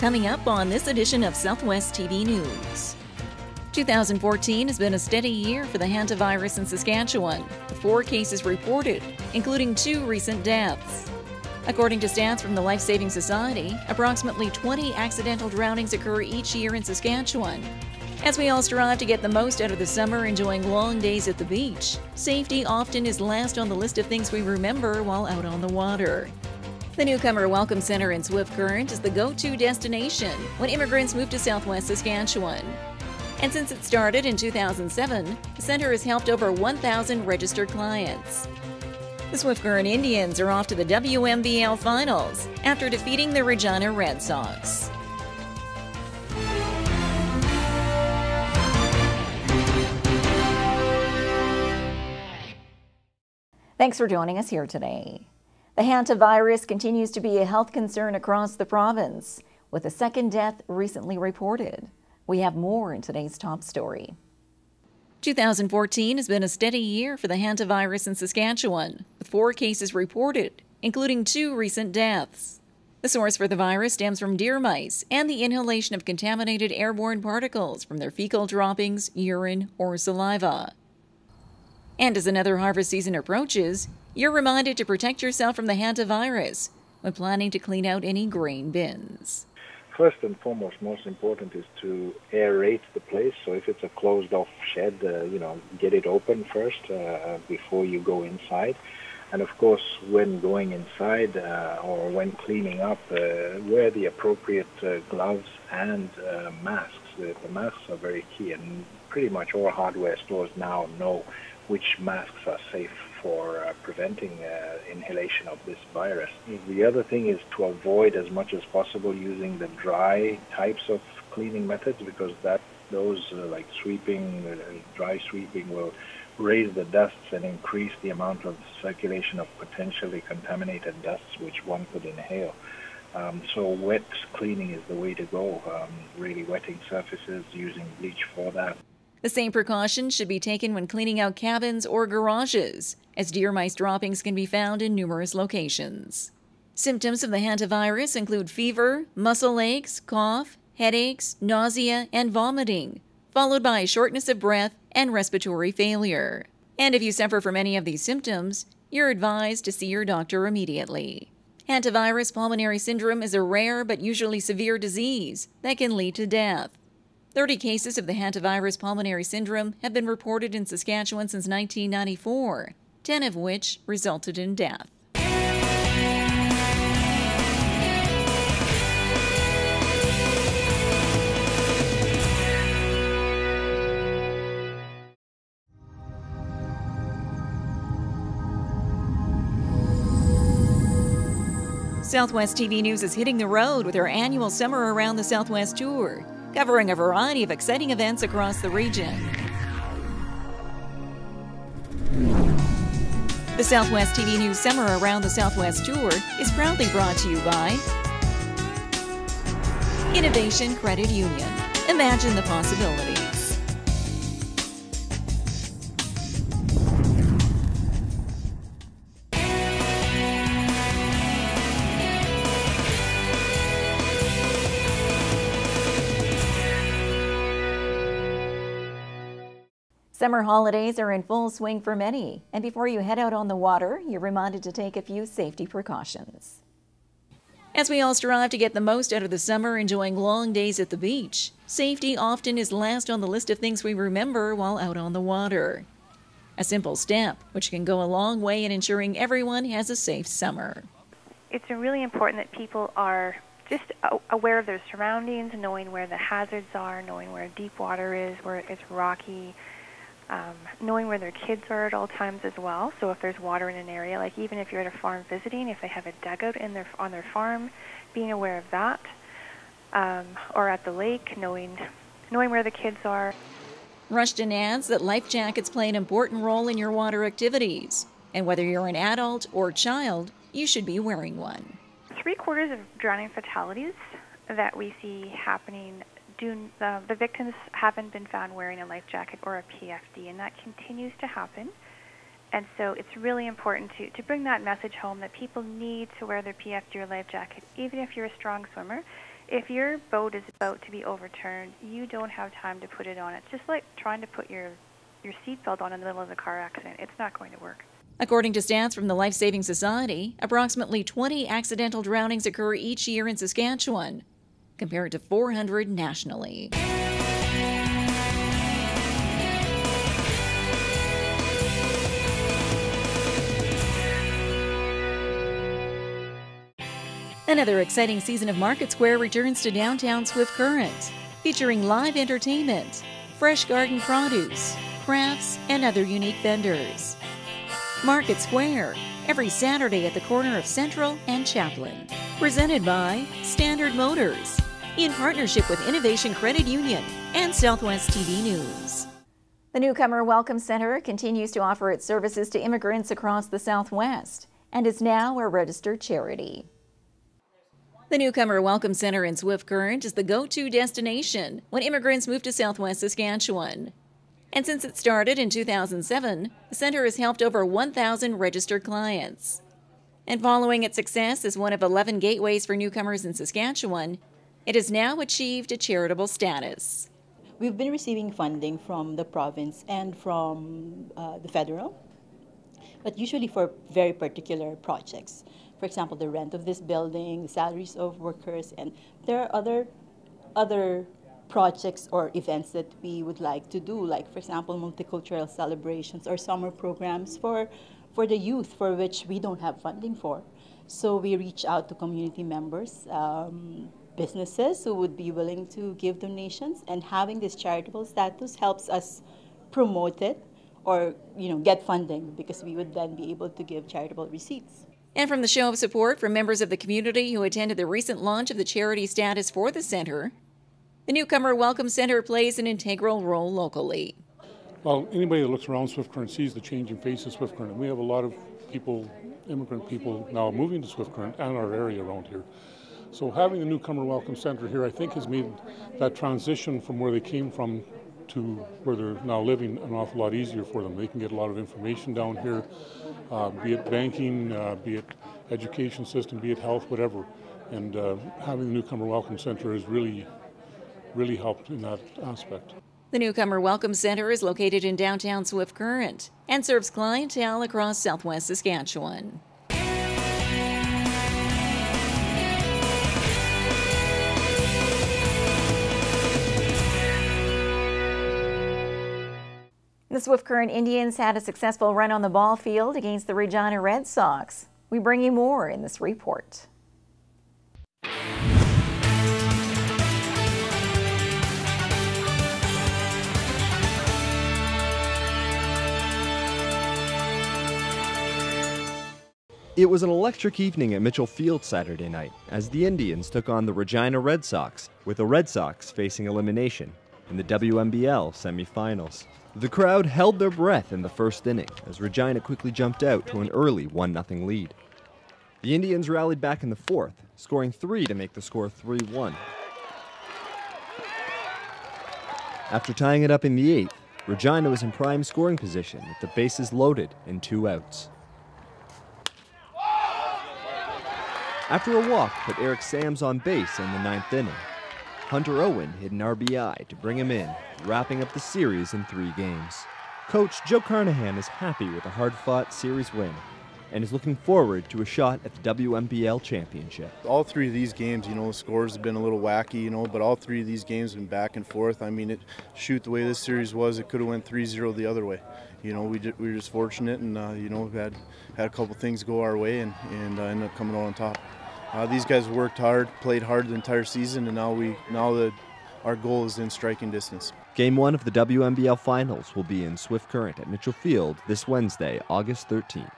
Coming up on this edition of Southwest TV News. 2014 has been a steady year for the hantavirus in Saskatchewan, with 4 cases reported, including 2 recent deaths. According to stats from the Life Saving Society, approximately 20 accidental drownings occur each year in Saskatchewan. As we all strive to get the most out of the summer, enjoying long days at the beach, safety often is last on the list of things we remember while out on the water. The Newcomer Welcome Center in Swift Current is the go-to destination when immigrants move to Southwest Saskatchewan. And since it started in 2007, the center has helped over 1,000 registered clients. The Swift Current Indians are off to the WMBL Finals after defeating the Regina Red Sox. Thanks for joining us here today. The hantavirus continues to be a health concern across the province, with a second death recently reported. We have more in today's top story. 2014 has been a steady year for the hantavirus in Saskatchewan, with 4 cases reported, including 2 recent deaths. The source for the virus stems from deer mice and the inhalation of contaminated airborne particles from their fecal droppings, urine, or saliva. And as another harvest season approaches, you're reminded to protect yourself from the hantavirus when planning to clean out any grain bins. First and foremost, most important is to aerate the place. So if it's a closed-off shed, get it open first before you go inside. And of course, when going inside or when cleaning up, wear the appropriate gloves and masks. The masks are very key, and pretty much all hardware stores now know which masks are safe for preventing inhalation of this virus. The other thing is to avoid as much as possible using the dry types of cleaning methods, because those like dry sweeping will raise the dusts and increase the amount of circulation of potentially contaminated dusts which one could inhale. So wet cleaning is the way to go, really wetting surfaces, using bleach for that. The same precautions should be taken when cleaning out cabins or garages, as deer mice droppings can be found in numerous locations. Symptoms of the hantavirus include fever, muscle aches, cough, headaches, nausea, and vomiting, followed by shortness of breath and respiratory failure. And if you suffer from any of these symptoms, you're advised to see your doctor immediately. Hantavirus pulmonary syndrome is a rare but usually severe disease that can lead to death. 30 cases of the hantavirus pulmonary syndrome have been reported in Saskatchewan since 1994, 10 of which resulted in death. Southwest TV News is hitting the road with our annual Summer Around the Southwest tour, covering a variety of exciting events across the region. The Southwest TV News Summer Around the Southwest Tour is proudly brought to you by Innovation Credit Union. Imagine the possibilities. Summer holidays are in full swing for many, and before you head out on the water, you're reminded to take a few safety precautions. As we all strive to get the most out of the summer, enjoying long days at the beach, safety often is last on the list of things we remember while out on the water. A simple step, which can go a long way in ensuring everyone has a safe summer. It's really important that people are just aware of their surroundings, knowing where the hazards are, knowing where deep water is, where it's rocky. Knowing where their kids are at all times as well. So if there's water in an area, like even if you're at a farm visiting, if they have a dugout on their farm, being aware of that, or at the lake, knowing where the kids are. Rushton adds that life jackets play an important role in your water activities, and whether you're an adult or child, you should be wearing one. 3/4 of drowning fatalities that we see happening, the victims haven't been found wearing a life jacket or a PFD, and that continues to happen. And so it's really important to bring that message home that people need to wear their PF Deer Life jacket, even if you're a strong swimmer. If your boat is about to be overturned, you don't have time to put it on. It's just like trying to put your seatbelt on in the middle of a car accident. It's not going to work. According to stats from the Life Saving Society, approximately 20 accidental drownings occur each year in Saskatchewan, compared to 400 nationally. Another exciting season of Market Square returns to downtown Swift Current, featuring live entertainment, fresh garden produce, crafts, and other unique vendors. Market Square, every Saturday at the corner of Central and Chaplin. Presented by Standard Motors, in partnership with Innovation Credit Union and Southwest TV News. The Newcomer Welcome Center continues to offer its services to immigrants across the Southwest and is now a registered charity. The Newcomer Welcome Center in Swift Current is the go-to destination when immigrants move to Southwest Saskatchewan. And since it started in 2007, the center has helped over 1,000 registered clients. And following its success as one of 11 gateways for newcomers in Saskatchewan, it has now achieved a charitable status. We've been receiving funding from the province and from the federal, but usually for very particular projects. For example, the rent of this building, the salaries of workers, and there are other projects or events that we would like to do, like, for example, multicultural celebrations or summer programs for the youth, for which we don't have funding for. So we reach out to community members, businesses who would be willing to give donations, and having this charitable status helps us promote it or, get funding, because we would then be able to give charitable receipts. And from the show of support from members of the community who attended the recent launch of the charity status for the center, the Newcomer Welcome Center plays an integral role locally. Well, anybody that looks around Swift Current sees the changing face of Swift Current. And we have a lot of people, immigrant people, now moving to Swift Current and our area around here. So having the Newcomer Welcome Center here, I think, has made that transition from where they came from to where they're now living an awful lot easier for them. They can get a lot of information down here, be it banking, be it education system, be it health, whatever. And having the Newcomer Welcome Center has really, really helped in that aspect. The Newcomer Welcome Center is located in downtown Swift Current and serves clientele across Southwest Saskatchewan. The Swift Current Indians had a successful run on the ball field against the Regina Red Sox. We bring you more in this report. It was an electric evening at Mitchell Field Saturday night as the Indians took on the Regina Red Sox, with the Red Sox facing elimination in the WMBL semifinals. The crowd held their breath in the first inning as Regina quickly jumped out to an early 1-0 lead. The Indians rallied back in the fourth, scoring three to make the score 3-1. After tying it up in the eighth, Regina was in prime scoring position with the bases loaded and 2 outs. After a walk put Eric Sams on base in the 9th inning, Hunter Owen hit an RBI to bring him in, wrapping up the series in 3 games. Coach Joe Carnahan is happy with a hard-fought series win and is looking forward to a shot at the WMBL championship. All 3 of these games, the scores have been a little wacky, but all 3 of these games have been back and forth. I mean, the way this series was, it could have went 3-0 the other way. We were just fortunate, and we had a couple things go our way and ended up coming out on top. These guys worked hard, played hard the entire season, and now our goal is in striking distance. Game 1 of the WMBL Finals will be in Swift Current at Mitchell Field this Wednesday, August 13th.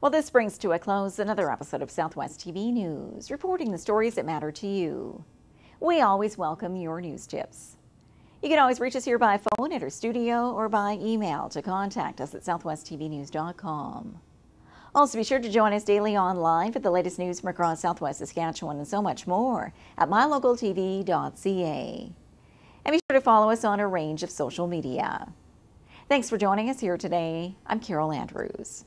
Well, this brings to a close another episode of Southwest TV News, reporting the stories that matter to you. We always welcome your news tips. You can always reach us here by phone at our studio or by email to contact us at southwesttvnews.com. Also, be sure to join us daily online for the latest news from across Southwest Saskatchewan and so much more at MyLocalTV.ca. And be sure to follow us on a range of social media. Thanks for joining us here today. I'm Carol Andrews.